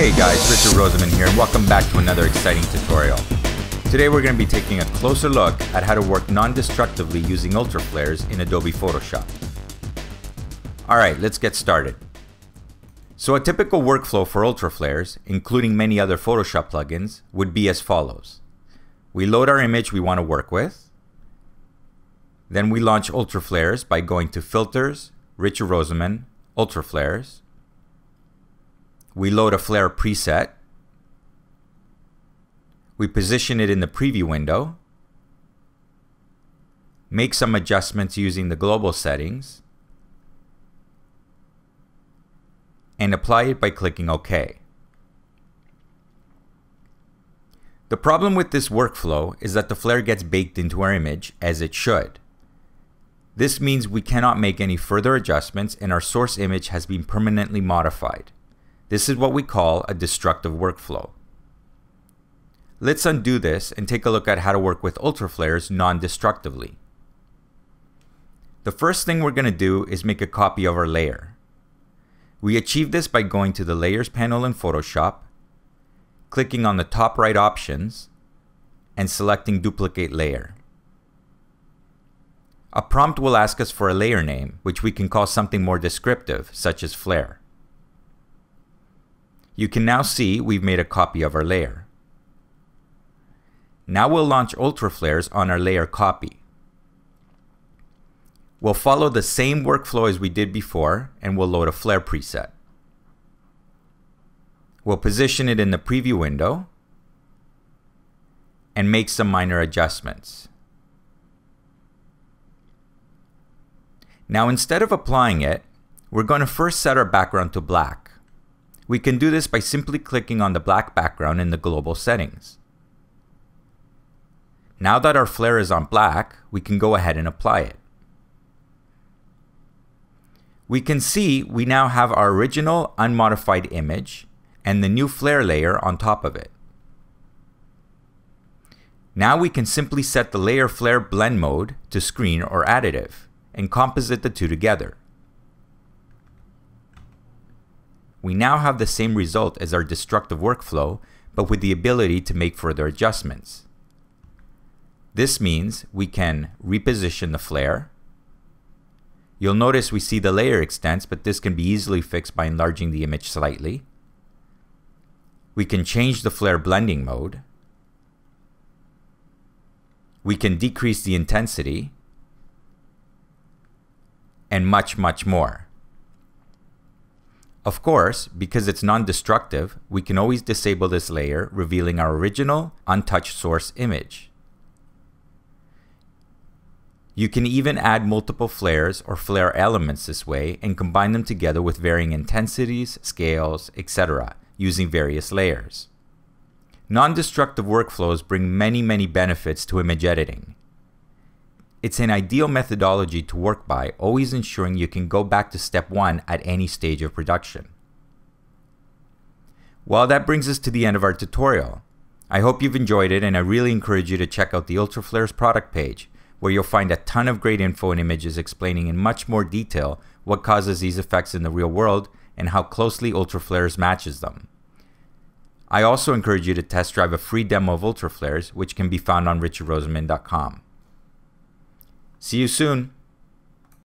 Hey guys, Richard Rosenman here and welcome back to another exciting tutorial. Today we're going to be taking a closer look at how to work non-destructively using Ultraflares in Adobe Photoshop. Alright, let's get started. So a typical workflow for Ultraflares, including many other Photoshop plugins, would be as follows. We load our image we want to work with. Then we launch Ultraflares by going to Filters, Richard Rosenman, Ultraflares. We load a flare preset. We position it in the preview window. Make some adjustments using the global settings. And apply it by clicking OK. The problem with this workflow is that the flare gets baked into our image, as it should. This means we cannot make any further adjustments and our source image has been permanently modified. This is what we call a destructive workflow. Let's undo this and take a look at how to work with Ultraflares non-destructively. The first thing we're going to do is make a copy of our layer. We achieve this by going to the Layers panel in Photoshop, clicking on the top right options, and selecting Duplicate Layer. A prompt will ask us for a layer name, which we can call something more descriptive, such as Flare. You can now see we've made a copy of our layer. Now we'll launch Ultraflares on our layer copy. We'll follow the same workflow as we did before and we'll load a flare preset. We'll position it in the preview window and make some minor adjustments. Now instead of applying it, we're going to first set our background to black. We can do this by simply clicking on the black background in the global settings. Now that our flare is on black, we can go ahead and apply it. We can see we now have our original unmodified image and the new flare layer on top of it. Now we can simply set the layer flare blend mode to screen or additive and composite the two together. We now have the same result as our destructive workflow, but with the ability to make further adjustments. This means we can reposition the flare. You'll notice we see the layer extents, but this can be easily fixed by enlarging the image slightly. We can change the flare blending mode. We can decrease the intensity. And much, much more. Of course, because it's non-destructive, we can always disable this layer, revealing our original, untouched source image. You can even add multiple flares or flare elements this way and combine them together with varying intensities, scales, etc., using various layers. Non-destructive workflows bring many benefits to image editing. It's an ideal methodology to work by, always ensuring you can go back to step one at any stage of production. Well, that brings us to the end of our tutorial. I hope you've enjoyed it and I really encourage you to check out the Ultraflares product page, where you'll find a ton of great info and images explaining in much more detail what causes these effects in the real world and how closely Ultraflares matches them. I also encourage you to test drive a free demo of Ultraflares, which can be found on richardrosenman.com. See you soon.